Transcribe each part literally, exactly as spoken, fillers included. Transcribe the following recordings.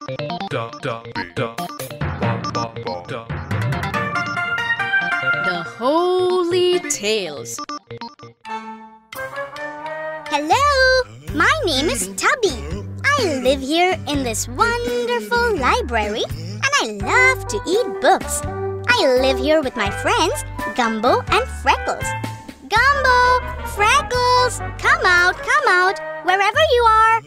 The Holy Tales. Hello, my name is Tubby. I live here in this wonderful library and I love to eat books. I live here with my friends Gumbo and Freckles. Gumbo, Freckles, come out, come out, wherever you are.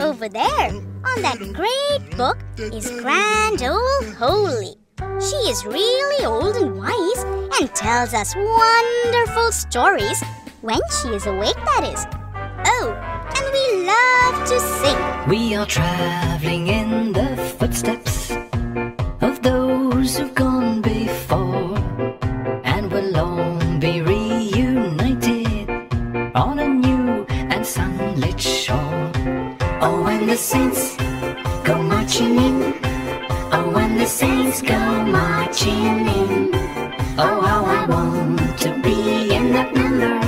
Over there, on that great book, is Grand Old Holy. She is really old and wise and tells us wonderful stories when she is awake, that is. Oh, and we love to sing. We are traveling in the footsteps of those who've gone before, and will long be reunited on a new and sunlit shore. Oh, when the saints go marching in, oh, when the saints go marching in, oh, how I want to be in that number,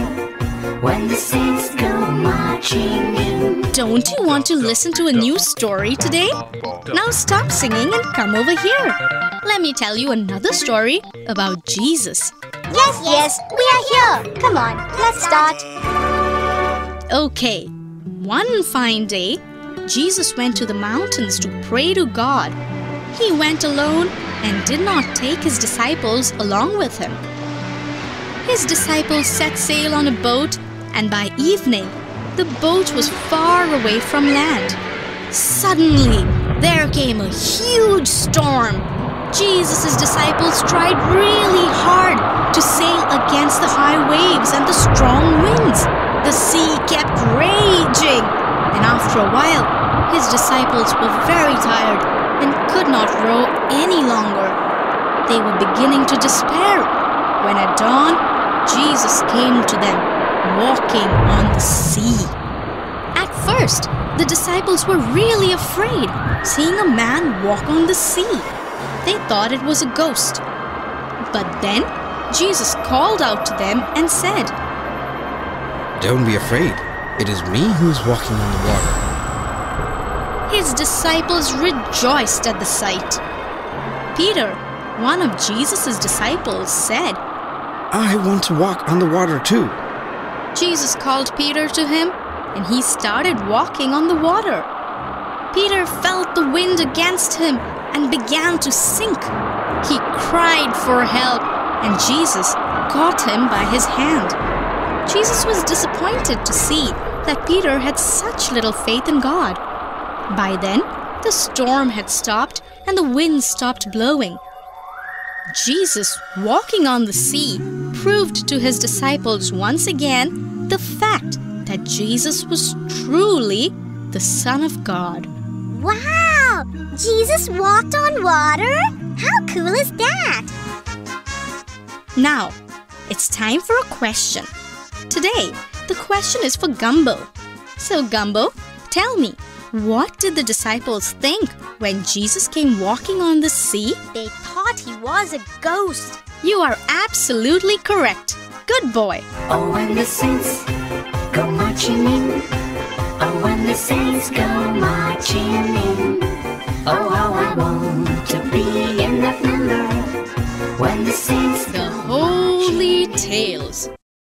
when the saints go marching in. Don't you want to listen to a new story today? Now stop singing and come over here. Let me tell you another story about Jesus. Yes, yes, we are here. Come on, let's start. Okay, one fine day, Jesus went to the mountains to pray to God. He went alone and did not take his disciples along with him. His disciples set sail on a boat, and by evening, the boat was far away from land. Suddenly, there came a huge storm. Jesus' disciples tried really hard to sail against the high waves and the strong winds. The sea kept raging, and after a while, his disciples were very tired and could not row any longer. They were beginning to despair when at dawn, Jesus came to them, walking on the sea. At first, the disciples were really afraid, seeing a man walk on the sea. They thought it was a ghost. But then, Jesus called out to them and said, "Don't be afraid. It is me who is walking on the water." His disciples rejoiced at the sight. Peter, one of Jesus' disciples, said, "I want to walk on the water too." Jesus called Peter to him, and he started walking on the water. Peter felt the wind against him and began to sink. He cried for help, and Jesus caught him by his hand. Jesus was disappointed to see that Peter had such little faith in God. By then, the storm had stopped and the wind stopped blowing. Jesus, walking on the sea, proved to his disciples once again the fact that Jesus was truly the Son of God. Wow! Jesus walked on water? How cool is that? Now, it's time for a question. Today, the question is for Gumbo. So, Gumbo, tell me, what did the disciples think when Jesus came walking on the sea? They thought he was a ghost. You are absolutely correct. Good boy. Oh, when the saints go marching in, oh, when the saints go marching in, oh, how I want to be in that number, when the saints go marching in. The Holy Tales.